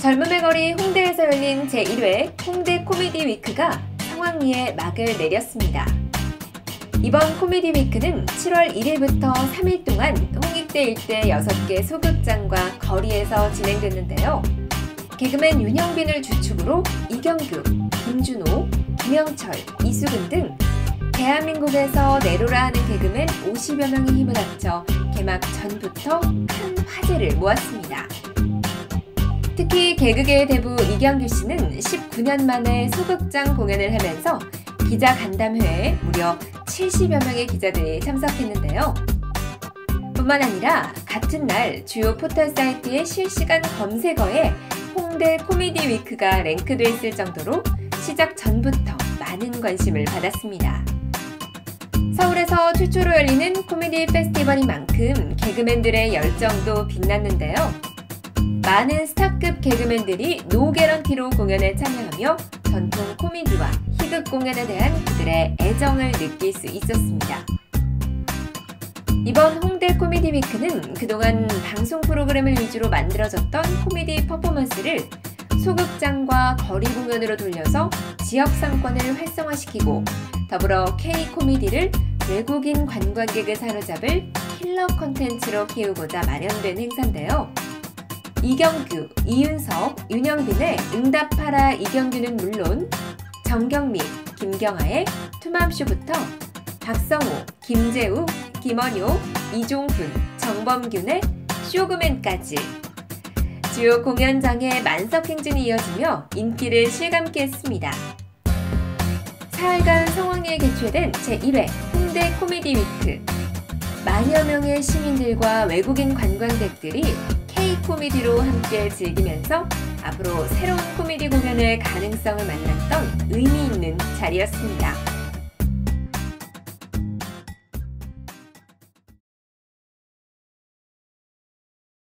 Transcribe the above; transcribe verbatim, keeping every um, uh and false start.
젊음의 거리 홍대에서 열린 제일 회 홍대 코미디위크가 상황리에 막을 내렸습니다. 이번 코미디위크는 칠월 일일부터 삼 일 동안 홍익대 일대 여섯 개 소극장과 거리에서 진행됐는데요. 개그맨 윤형빈을 주축으로 이경규, 김준호, 김영철, 이수근 등 대한민국에서 내로라 하는 개그맨 오십여 명이 힘을 합쳐 개막 전부터 큰 화제를 모았습니다. 특히 개그계의 대부 이경규 씨는 십구 년 만에 소극장 공연을 하면서 기자 간담회에 무려 칠십여 명의 기자들이 참석했는데요. 뿐만 아니라 같은 날 주요 포털 사이트의 실시간 검색어에 홍대 코미디 위크가 랭크돼 있을 정도로 시작 전부터 많은 관심을 받았습니다. 서울에서 최초로 열리는 코미디 페스티벌인 만큼 개그맨들의 열정도 빛났는데요. 많은 스타급 개그맨들이 노 개런티로 공연에 참여하며 전통 코미디와 희극 공연에 대한 그들의 애정을 느낄 수 있었습니다. 이번 홍대 코미디 위크는 그동안 방송 프로그램을 위주로 만들어졌던 코미디 퍼포먼스를 소극장과 거리 공연으로 돌려서 지역 상권을 활성화시키고 더불어 K-코미디를 외국인 관광객을 사로잡을 킬러 콘텐츠로 키우고자 마련된 행사인데요. 이경규, 이윤석, 윤영빈의 응답하라 이경규는 물론 정경민, 김경아의 투맘쇼부터 박성호, 김재우, 김원효, 이종훈, 정범균의 쇼그맨까지 주요 공연장의 만석행진이 이어지며 인기를 실감케 했습니다. 사흘간 성황리에 개최된 제일 회 홍대 코미디 위크, 만여 명의 시민들과 외국인 관광객들이 K-코미디로 함께 즐기면서 앞으로 새로운 코미디 공연의 가능성을 만났던 의미 있는 자리였습니다.